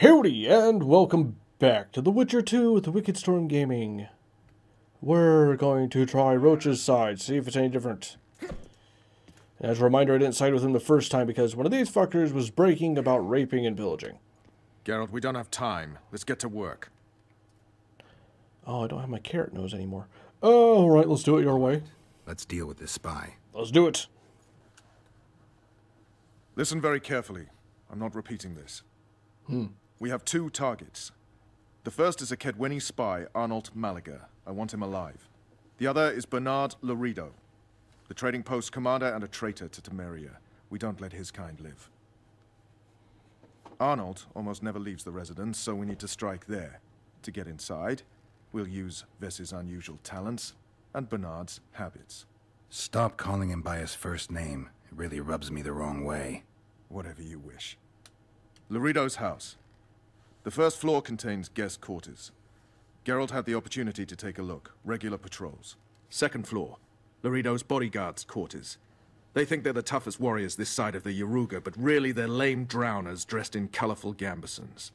Howdy, and welcome back to The Witcher 2 with the Wicked Storm Gaming. We're going to try Roach's side, see if it's any different. And as a reminder, I didn't side with him the first time because one of these fuckers was breaking about raping and pillaging. Geralt, we don't have time. Let's get to work. Oh, I don't have my carrot nose anymore. Oh, all right, let's do it your way. Let's deal with this spy. Let's do it. Listen very carefully. I'm not repeating this. We have two targets. The first is a Kedweni spy, Arnolt Maliger. I want him alive. The other is Bernard Loredo, the trading post commander and a traitor to Temeria. We don't let his kind live. Arnolt almost never leaves the residence, so we need to strike there. To get inside, we'll use Ves's unusual talents and Bernard's habits. Stop calling him by his first name. It really rubs me the wrong way. Whatever you wish. Loredo's house. The first floor contains guest quarters. Geralt had the opportunity to take a look. Regular patrols. Second floor. Loredo's bodyguards' quarters. They think they're the toughest warriors this side of the Yaruga, but really they're lame drowners dressed in colorful gambesons.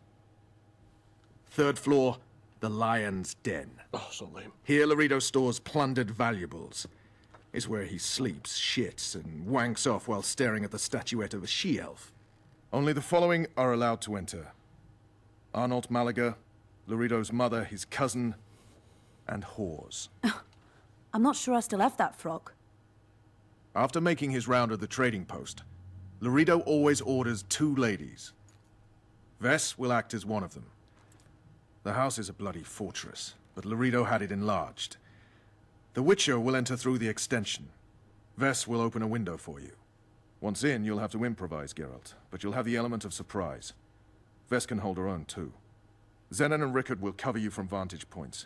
Third floor. The lion's den. Oh, so lame. Here Loredo stores plundered valuables. It's where he sleeps, shits, and wanks off while staring at the statuette of a she-elf. Only the following are allowed to enter. Arnolt Maliger, Loredo's mother, his cousin, and whores. I'm not sure I still have that frog. After making his round of the trading post, Loredo always orders two ladies. Ves will act as one of them. The house is a bloody fortress, but Loredo had it enlarged. The Witcher will enter through the extension. Ves will open a window for you. Once in, you'll have to improvise, Geralt, but you'll have the element of surprise. Ves can hold her own, too. Zenon and Rickard will cover you from vantage points.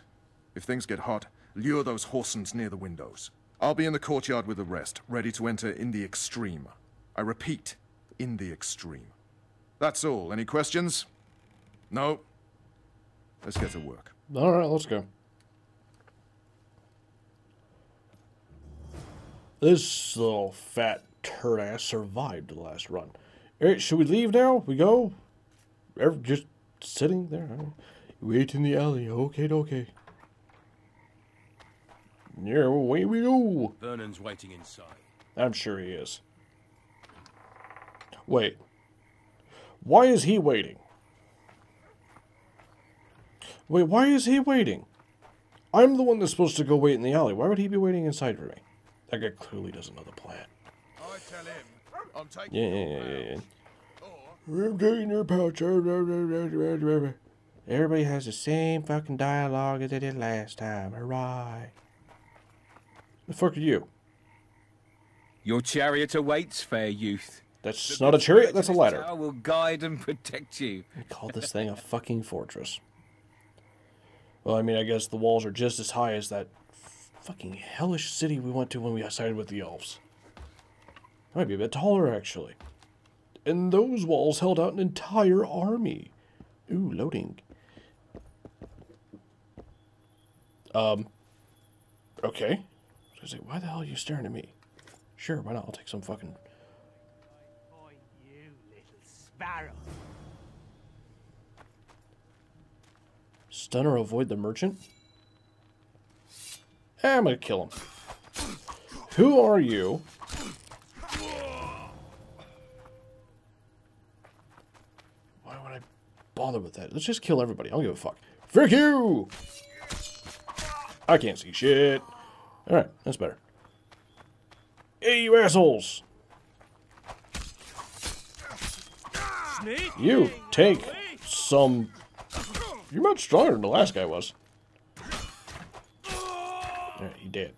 If things get hot, lure those horsens near the windows. I'll be in the courtyard with the rest, ready to enter in the extreme. I repeat, in the extreme. That's all. Any questions? No? Let's get to work. All right, let's go. This little fat turd ass survived the last run. Alright, should we leave now? We go? Just sitting there? Wait in the alley. Okay, okay. Yeah, away we go. Vernon's waiting inside. I'm sure he is. Wait. Why is he waiting? Wait, why is he waiting? I'm the one that's supposed to go wait in the alley. Why would he be waiting inside for me? That guy clearly doesn't know the plan. Tell him, I'm taking I'm taking your pouch. Everybody has the same fucking dialogue as they did last time. Hurrah. The fuck are you? Your chariot awaits, fair youth. That's not a chariot, that's a ladder. I will guide and protect you. We call this thing a fucking fortress. Well, I mean, I guess the walls are just as high as that fucking hellish city we went to when we sided with the elves. Might be a bit taller, actually. And those walls held out an entire army. Ooh, loading. Okay. I was like, why the hell are you staring at me? Sure, why not? I'll take some fucking... You little sparrow. Stun or avoid the merchant? I'm gonna kill him. Who are you? Bother with that. Let's just kill everybody. I don't give a fuck. Frick you! I can't see shit. Alright, that's better. Hey, you assholes! You take some... You're much stronger than the last guy was. Alright, he did.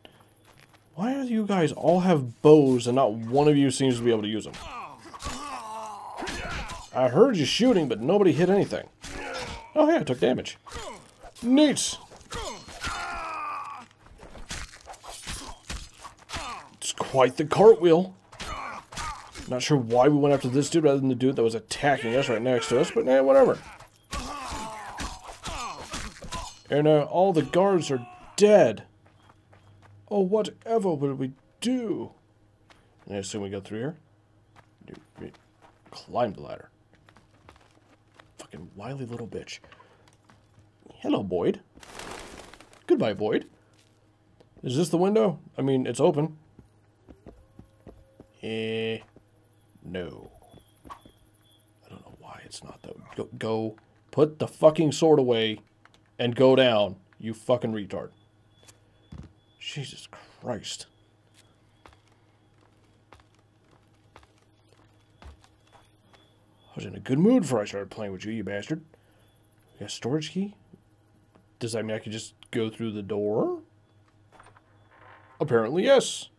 Why do you guys all have bows and not one of you seems to be able to use them? I heard you shooting, but nobody hit anything. Oh, yeah, I took damage. Neat! It's quite the cartwheel. Not sure why we went after this dude rather than the dude that was attacking us right next to us, but eh, whatever. And now all the guards are dead. Oh, whatever will we do? And I assume we go through here. Climb the ladder. Fucking wily little bitch. Hello, Boyd. Goodbye, Boyd. Is this the window? I mean, it's open. No. I don't know why it's not, though. Go put the fucking sword away and go down, you fucking retard. Jesus Christ. I was in a good mood before I started playing with you, you bastard. You got a storage key? Does that mean I can just go through the door? Apparently, yes.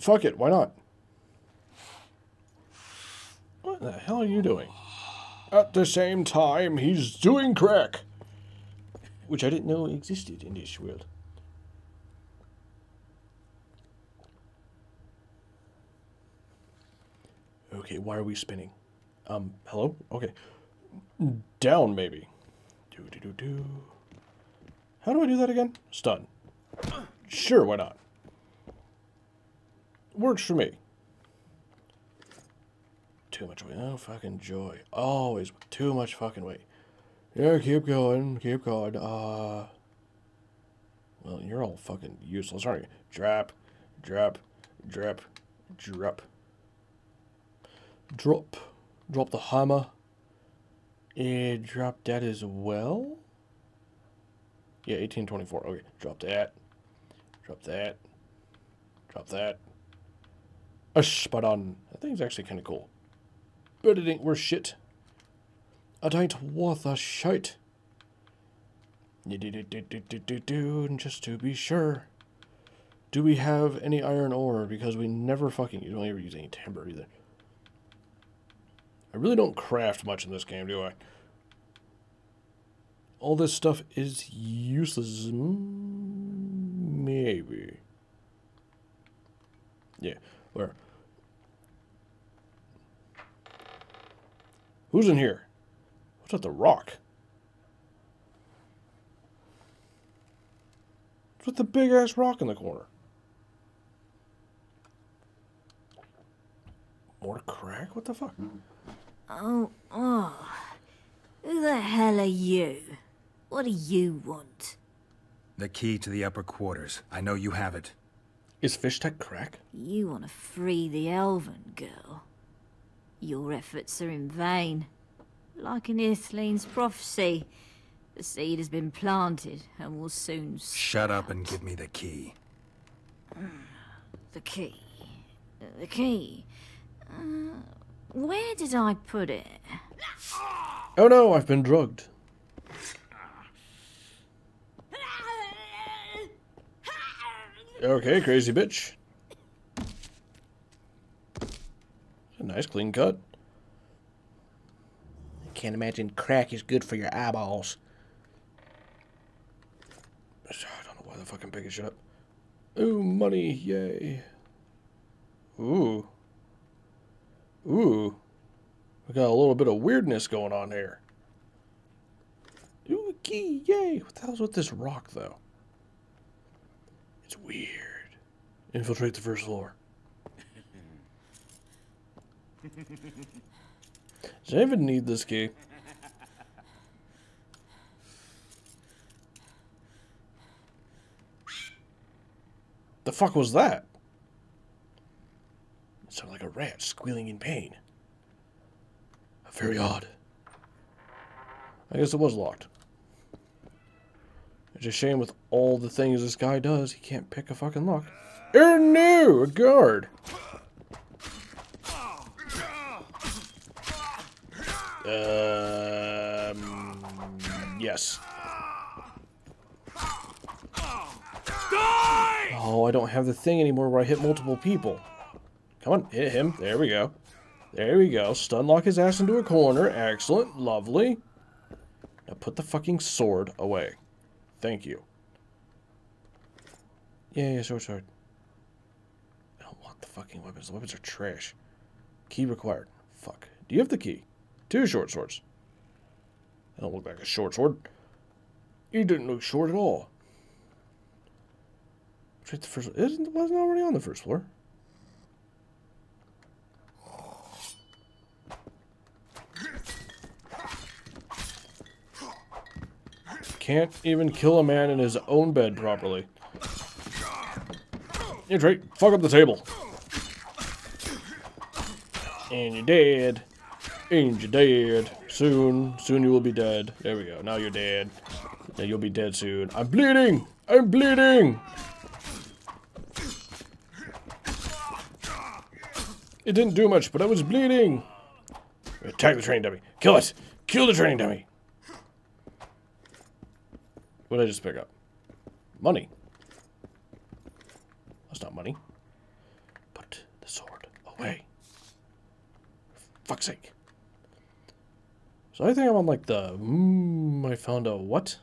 Fuck it, why not? What the hell are you doing? At the same time, he's doing crack. Which I didn't know existed in this world. Okay, why are we spinning? Hello? Okay. Down, maybe. Do-do-do-do. How do I do that again? Stun. Sure, why not? Works for me. Too much weight. Oh, fucking joy. Always too much fucking weight. Yeah, keep going. Keep going. Well, you're all fucking useless, aren't you? Drop. Drop. Drop. Drop. Drop. Drop the hammer. And drop that as well. Yeah, 1824. Okay, drop that. Drop that. Drop that. A spot on. That thing's actually kind of cool. But it ain't worth shit. It ain't worth a shite. And just to be sure. Do we have any iron ore? Because we never fucking... We don't ever use any timber either. I really don't craft much in this game, do I? All this stuff is useless. Maybe. Yeah. Where? Who's in here? What's at the rock? What's with the big ass rock in the corner? More crack? What the fuck? Oh. Who the hell are you? What do you want? The key to the upper quarters. I know you have it. Is Fishtech crack? You want to free the elven girl. Your efforts are in vain. Like an Ithleen's prophecy, the seed has been planted and will soon sprout. Shut up and give me the key. The key. The key. Where did I put it? Oh no, I've been drugged. Okay, crazy bitch. A nice clean cut. I can't imagine crack is good for your eyeballs. I don't know why the fuck I'm picking shit up. Ooh, money, yay. Ooh. Ooh. We got a little bit of weirdness going on here. Ooh, key, yay. What the hell's with this rock, though? It's weird. Infiltrate the first floor. Does I even need this key? The fuck was that? It sounded like a rat squealing in pain. Very odd. I guess it was locked. It's a shame with all the things this guy does, he can't pick a fucking lock. Oh no! A guard! Yes. Oh, I don't have the thing anymore where I hit multiple people. Come on, hit him. There we go. There we go. Stun lock his ass into a corner. Excellent. Lovely. Now put the fucking sword away. Thank you. Yeah, sword. I don't want the fucking weapons. The weapons are trash. Key required. Fuck. Do you have the key? 2 short swords. I don't look like a short sword. You didn't look short at all. The first, it wasn't already on the first floor. can't even kill a man in his own bed properly. You try, fuck up the table. And you're dead. And you're dead. Soon. Soon you will be dead. There we go. Now you're dead. Now you'll be dead soon. I'm bleeding! I'm bleeding! It didn't do much, but I was bleeding. Attack the training dummy. Kill it! Kill the training dummy! What did I just pick up? Money. That's not money. Put the sword away. For fuck's sake. So I think I'm on like the... I found a what?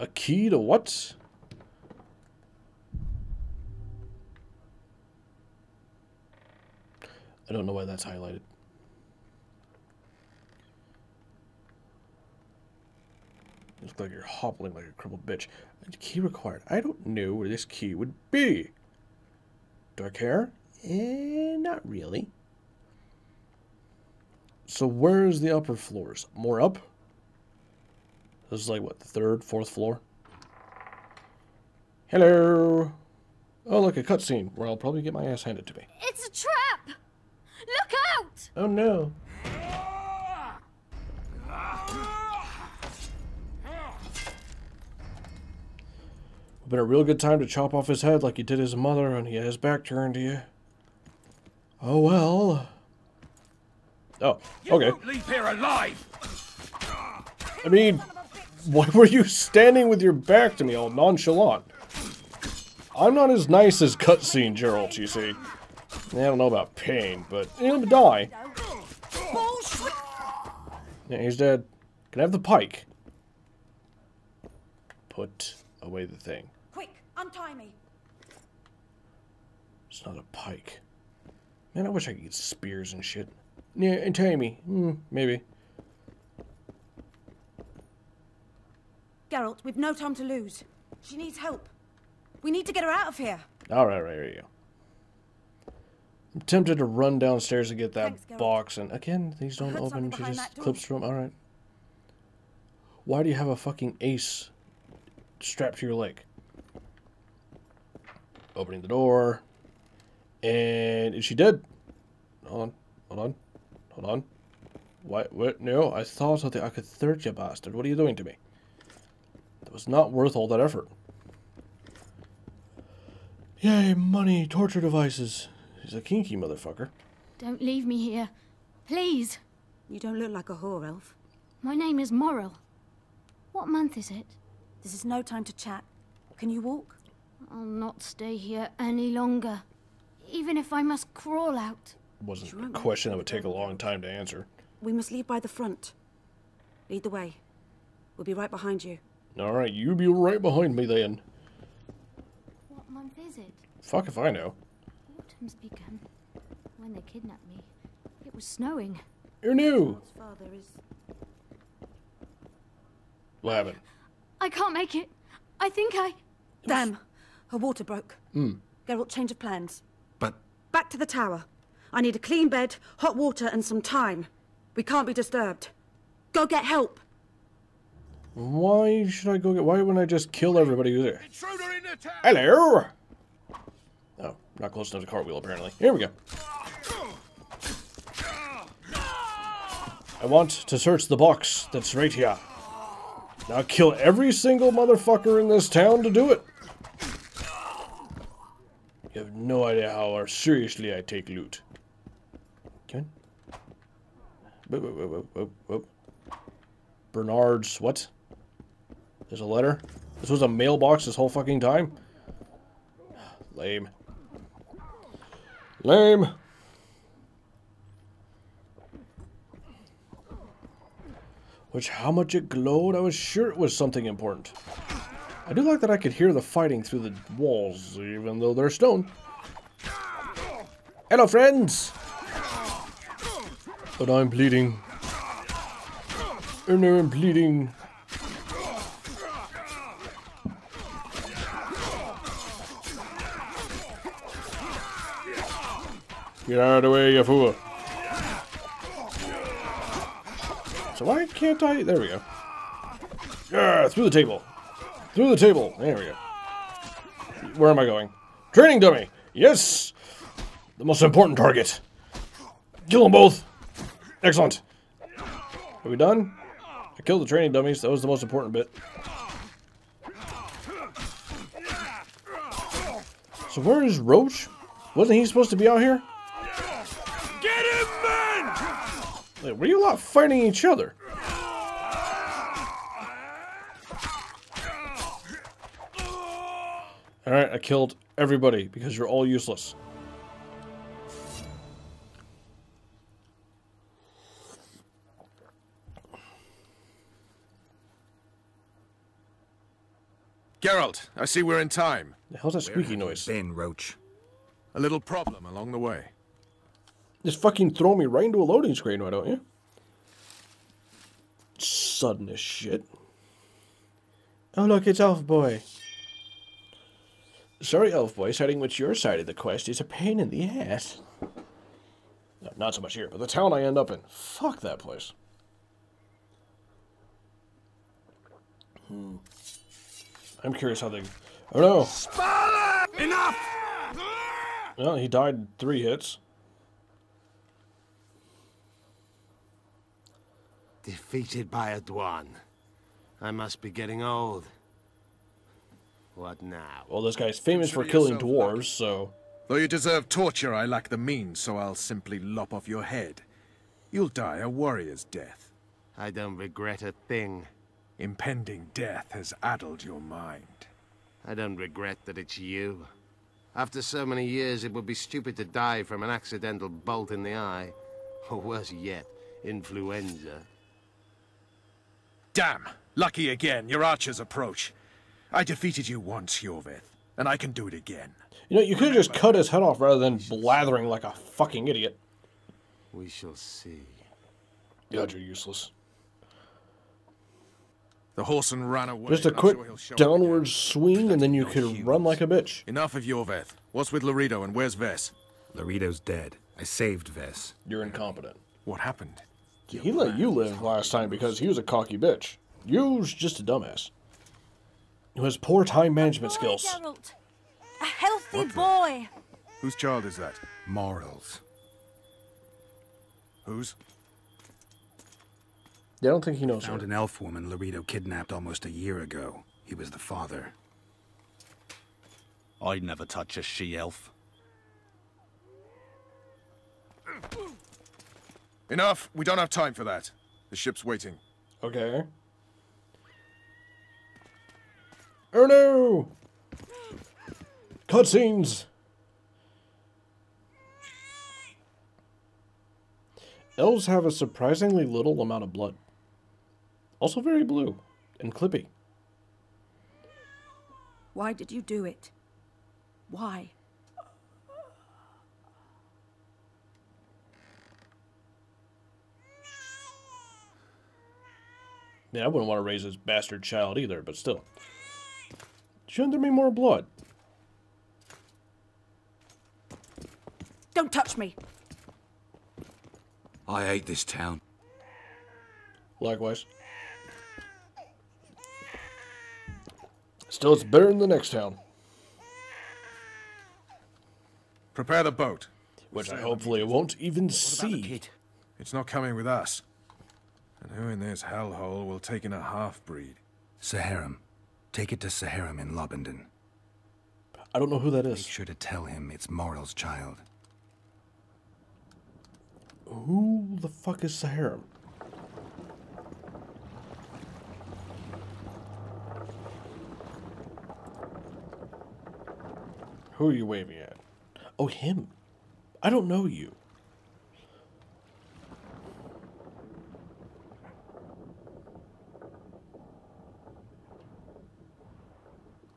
A key to what? I don't know why that's highlighted. You look like you're hobbling like a crippled bitch. Key required. I don't know where this key would be. Do I care? Not really. So where's the upper floors? More up? This is like, what, the third, fourth floor? Hello! Oh, look, a cutscene where I'll probably get my ass handed to me. It's a trap! Look out! Oh, no. Been a real good time to chop off his head like he did his mother, and he had his back turned to you. Oh, well. Oh, okay. You won't leave here alive. I mean, why were you standing with your back to me all nonchalant? I'm not as nice as cutscene Geralt, you see. I don't know about pain, but he'll die. Yeah, he's dead. Can I have the pike? Put away the thing. Quick, untie me. It's not a pike. Man, I wish I could get spears and shit. Yeah, untie me. Maybe. Geralt, we've no time to lose. She needs help. We need to get her out of here. Alright, right, here you go. I'm tempted to run downstairs to get that box, and again, these don't open. She just clips from. Alright. Why do you have a fucking ace strapped to your leg? Opening the door. And is she dead? Hold on. Hold on. Hold on. What? No, I saw something. I could third you, bastard. What are you doing to me? That was not worth all that effort. Yay, money, torture devices. He's a kinky motherfucker. Don't leave me here. Please. You don't look like a whore, elf. My name is Morrel. What month is it? This is no time to chat. Can you walk? I'll not stay here any longer. Even if I must crawl out. Wasn't a question that would take a long time to answer. We must leave by the front. Lead the way. We'll be right behind you. Alright, you be right behind me then. What month is it? Fuck if I know. Autumn's begun. When they kidnapped me, it was snowing. You're new! What happened? I can't make it. I think I... Damn! Her water broke. Geralt, change of plans. But... Back to the tower. I need a clean bed, hot water, and some time. We can't be disturbed. Go get help! Why should I go get... Why wouldn't I just kill everybody who's there? Intruder in the tower. Hello! Oh, not close enough to cartwheel, apparently. Here we go. I want to search the box that's right here. Now kill every single motherfucker in this town to do it. You have no idea how seriously I take loot. Come in. Bernard's what? There's a letter? This was a mailbox this whole fucking time? Lame. Lame! Which, how much it glowed? I was sure it was something important. I do like that I could hear the fighting through the walls, even though they're stone. Hello, friends! But I'm bleeding. And I'm bleeding. Get out of the way, you fool. So why can't I... There we go. Arrgh, through the table. Through the table. There we go. Where am I going? Training dummy. Yes. The most important target. Kill them both. Excellent. Are we done? I killed the training dummies. That was the most important bit. So where is Roach? Wasn't he supposed to be out here? Get him, man! Wait, were you lot fighting each other? Alright, I killed everybody because you're all useless. Geralt, I see we're in time. The hell's that squeaky noise? Been, Roach? A little problem along the way. Just fucking throw me right into a loading screen, why don't you? Sudden as shit. Oh look, it's Elf Boy. Sorry, Elf Boy, starting with your side of the quest is a pain in the ass. No, not so much here, but the town I end up in. Fuck that place. I'm curious how they... Oh no! Sparta! Enough! Well, he died in 3 hits. Defeated by a Dwan. I must be getting old. What now? Well, this guy's famous for killing dwarves, so... Though you deserve torture, I lack the means, so I'll simply lop off your head. You'll die a warrior's death. I don't regret a thing. Impending death has addled your mind. I don't regret that it's you. After so many years, it would be stupid to die from an accidental bolt in the eye. Or worse yet, influenza. Damn! Lucky again, your archers approach. I defeated you once, Iorveth, and I can do it again. You know, you could have just cut his head off rather than blathering like a fucking idiot. We shall see. God, you're useless. The horse and ran away. Just a quick downward swing, and then you could run like a bitch. Enough of Iorveth. What's with Loredo, and where's Ves? Loredo's dead. I saved Ves. You're incompetent. What happened? He let you live last time because he was a cocky bitch. You's just a dumbass. Who has poor time management skills. Geralt. A healthy boy. Whose child is that? Morrel's. Whose? I don't think he knows. Found an elf woman Loredo kidnapped almost a year ago. He was the father. I'd never touch a she-elf. Enough! We don't have time for that. The ship's waiting. Okay. Oh no! Cutscenes! Elves have a surprisingly little amount of blood. Also very blue and clippy. Why did you do it? Why? Man, I wouldn't want to raise this bastard child either, but still. Shouldn't there be more blood? Don't touch me! I hate this town. Likewise. Still, it's better than the next town. Prepare the boat. Which I hopefully won't even see. It's not coming with us. And who in this hellhole will take in a half-breed? Saharam. Take it to Saharam in Lobenden. I don't know who that is. Make sure to tell him it's Morrel's child. Who the fuck is Saharam? Who are you waving at? Oh, him. I don't know you.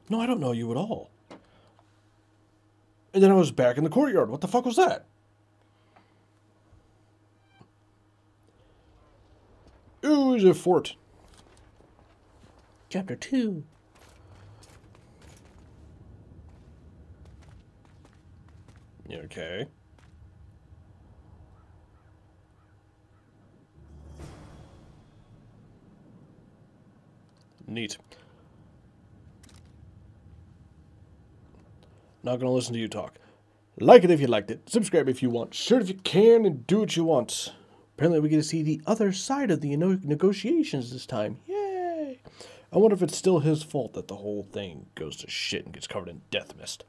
No, I don't know you at all. And then I was back in the courtyard. What the fuck was that? Ooh, it's a fort. Chapter 2. Okay. Neat. Not gonna listen to you talk. Like it if you liked it. Subscribe if you want. Share it if you can, and do what you want. Apparently we get to see the other side of the negotiations this time. Yay! I wonder if it's still his fault that the whole thing goes to shit and gets covered in death mist.